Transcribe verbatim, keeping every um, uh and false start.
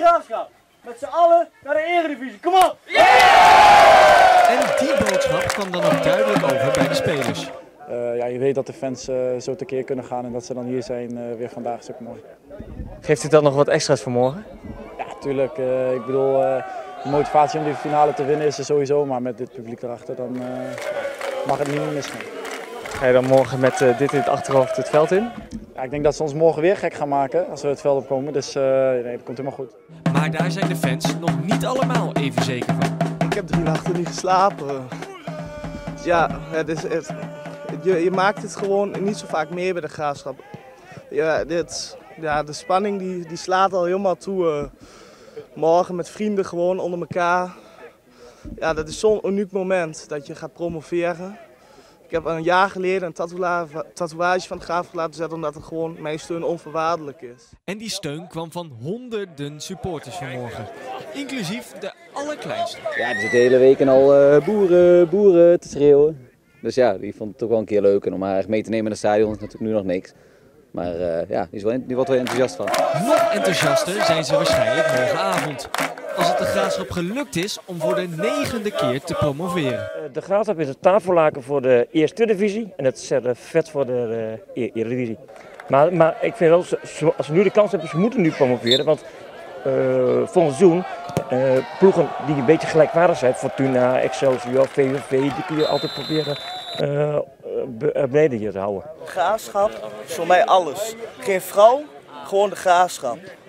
Graafschap. Met z'n allen naar de Eredivisie. Kom op! Yeah! En die boodschap kwam dan ook duidelijk over bij de spelers. Uh, ja, je weet dat de fans uh, zo tekeer kunnen gaan en dat ze dan hier zijn uh, weer vandaag is ook mooi. Geeft u dat nog wat extra's voor morgen? Ja, tuurlijk. Uh, ik bedoel, uh, de motivatie om die finale te winnen is er sowieso, maar met dit publiek erachter dan uh, mag het niet meer misgaan. Ga je dan morgen met uh, dit in het achterhoofd het veld in? Ja, ik denk dat ze ons morgen weer gek gaan maken als we het veld opkomen, dus uh, nee, dat komt helemaal goed. Maar daar zijn de fans nog niet allemaal even zeker van. Ik heb drie nachten niet geslapen. Ja, het is... Het... Je, je maakt het gewoon niet zo vaak mee bij de Graafschap. Ja, dit, ja, de spanning die, die slaat al helemaal toe. Uh, morgen met vrienden gewoon onder elkaar. Ja, dat is zo'n uniek moment dat je gaat promoveren. Ik heb een jaar geleden een tatoea tatoeage van de Graafschap laten zetten omdat het gewoon mijn steun onvoorwaardelijk is. En die steun kwam van honderden supporters vanmorgen. Inclusief de allerkleinste. Ja, er zitten de hele week en al uh, boeren, boeren te schreeuwen. Dus ja, die vond het ook wel een keer leuk. En om haar echt mee te nemen naar het stadion is natuurlijk nu nog niks. Maar uh, ja, die, is wel, die wordt wel enthousiast van. Nog enthousiaster zijn ze waarschijnlijk morgenavond. Als het de Graafschap gelukt is om voor de negende keer te promoveren. De Graafschap is het tafellaken voor de Eerste Divisie. En het zet vet voor de uh, Eredivisie. Maar, maar ik vind wel, ze, als ze nu de kans hebben, ze moeten nu promoveren. Want uh, volgend seizoen... Uh, ploegen die een beetje gelijkwaardig zijn, Fortuna, Excelsior, V V V, die kun je altijd proberen uh, beneden hier te houden. Graafschap is voor mij alles. Geen vrouw, gewoon de Graafschap.